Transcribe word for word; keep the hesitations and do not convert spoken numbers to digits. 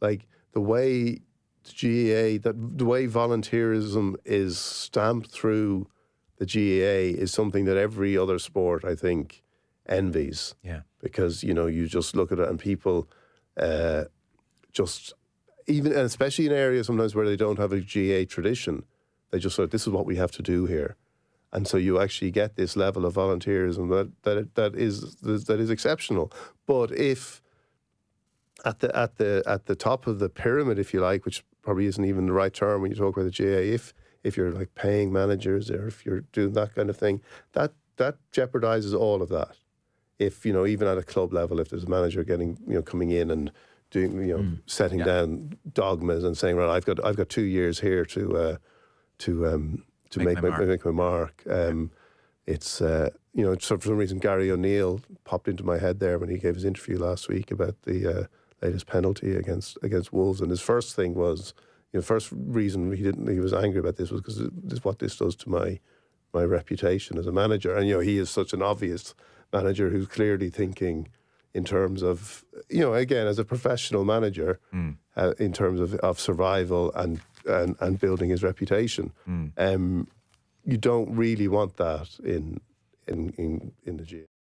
like the way G A A, that the way volunteerism is stamped through the G A A is something that every other sport, I think, envies. Yeah. Because, you know, you just look at it and people uh, just, even, and especially in areas sometimes where they don't have a G A A tradition, they just sort of, this is what we have to do here. And so you actually get this level of volunteerism that that that is that is exceptional. But if at the at the at the top of the pyramid, if you like, which probably isn't even the right term when you talk about the G A A, if if you're like paying managers or if you're doing that kind of thing, that that jeopardizes all of that. If you know, even at a club level, if there's a manager getting you know coming in and doing you know mm, setting yeah. down dogmas and saying, right, I've got I've got two years here to uh, to um, to make, make, my my, make my mark. Um, it's, uh, you know, so for some reason, Gary O'Neill popped into my head there when he gave his interview last week about the uh, latest penalty against against Wolves. And his first thing was, you know, first reason he didn't he was angry about this was because this is what this does to my my reputation as a manager. And, you know, he is such an obvious manager who's clearly thinking in terms of, you know, again, as a professional manager, mm. uh, in terms of, of survival and And, and building his reputation. Mm. Um, you don't really want that in in in, in the G A A.